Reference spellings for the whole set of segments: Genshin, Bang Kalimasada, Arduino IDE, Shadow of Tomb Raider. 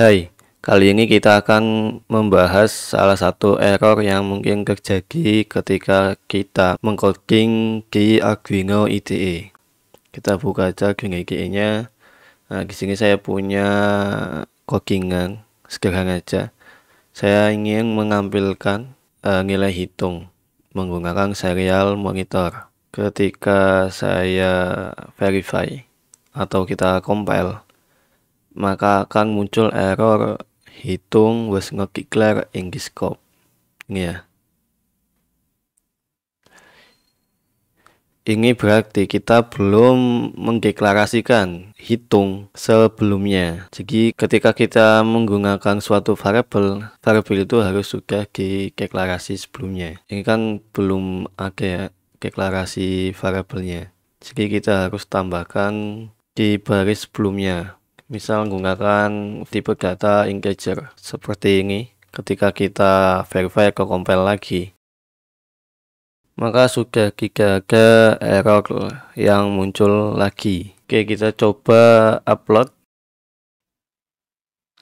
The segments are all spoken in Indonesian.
Hai, kali ini kita akan membahas salah satu error yang mungkin terjadi ketika kita mengcoding di Arduino IDE. Kita buka aja Arduino IDE-nya. Nah, di sini saya punya codingan sederhana aja. Saya ingin menampilkan nilai hitung menggunakan serial monitor. Ketika saya verify atau kita compile, maka akan muncul error hitung was not declared in this code. Ini ya. Ini berarti kita belum mendeklarasikan hitung sebelumnya. Jadi ketika kita menggunakan suatu variabel itu harus sudah dideklarasi sebelumnya. Ini kan belum ada ya, deklarasi variabelnya. Jadi kita harus tambahkan di baris sebelumnya. Misal menggunakan tipe data integer seperti ini. Ketika kita verify atau compile lagi, maka sudah tidak ada error yang muncul lagi. Oke, kita coba upload.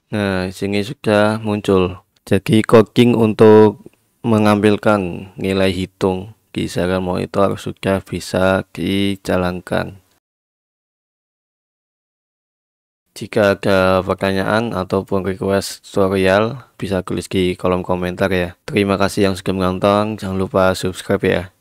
Nah, sini sudah muncul. Jadi coding untuk mengampilkan nilai hitung di serial monitor sudah bisa dijalankan. Jika ada pertanyaan ataupun request tutorial, bisa tulis di kolom komentar ya. Terima kasih yang sudah menonton, jangan lupa subscribe ya.